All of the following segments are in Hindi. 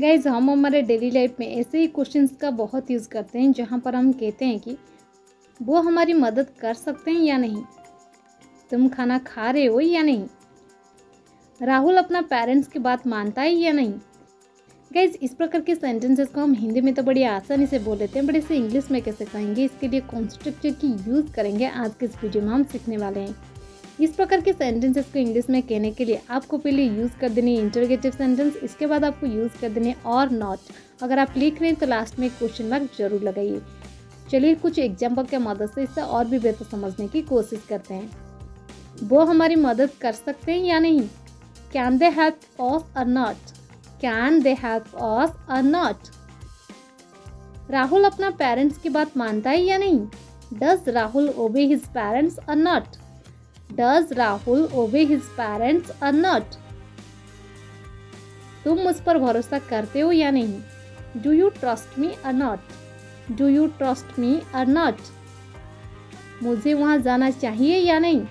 गाइज हम हमारे डेली लाइफ में ऐसे ही क्वेश्चंस का बहुत यूज़ करते हैं जहाँ पर हम कहते हैं कि वो हमारी मदद कर सकते हैं या नहीं, तुम खाना खा रहे हो या नहीं, राहुल अपना पेरेंट्स की बात मानता है या नहीं। गाइज इस प्रकार के सेंटेंसेस को हम हिंदी में तो बड़ी आसानी से बोल लेते हैं, बट इसे इंग्लिश में कैसे कहेंगे, इसके लिए कौन स्ट्रक्चर की यूज़ करेंगे, आज के इस वीडियो में हम सीखने वाले हैं। इस प्रकार के सेंटेंसेस को इंग्लिश में कहने के लिए आपको पहले यूज़ कर देने इंटरोगेटिव सेंटेंस, इसके बाद आपको यूज़ कर देने और नॉट। अगर आप लिख रहे हैं तो लास्ट में क्वेश्चन मार्क जरूर लगाइए। चलिए कुछ एग्जाम्पल के मदद से इससे और भी बेहतर समझने की कोशिश करते हैं। वो हमारी मदद कर सकते हैं या नहीं, can they help us or not, can they help us or not. Rahul अपना पेरेंट्स की बात मानता है या नहीं, does Rahul obey his parents or not, Does Rahul obey his parents or not? तुम मुझ पर भरोसा करते हो या नहीं, Do you trust me or not? Do you trust me or not? मुझे वहाँ जाना चाहिए या नहीं,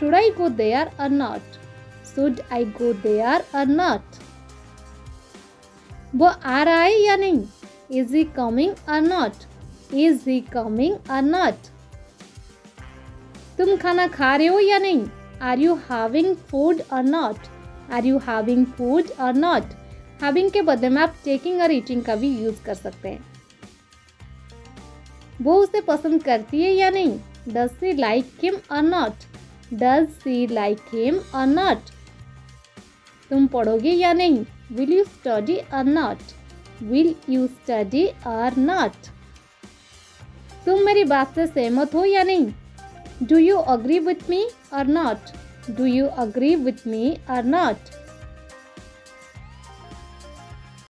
Should I go there or not? Should I go there or not? वो आ रहा है या नहीं, Is he coming or not? Is he coming or not? तुम खाना खा रहे हो या नहीं, are you having food or not, are you having food or not. Having के बदले में आप टेकिंग और ईटिंग का भी यूज कर सकते हैं। वो उसे पसंद करती है या नहीं, does she like him or not, does she like him or not. तुम पढ़ोगे या नहीं, will you study or not, will you study or not. तुम मेरी बात से सहमत हो या नहीं, Do you agree with me or not? Do you agree with me or not?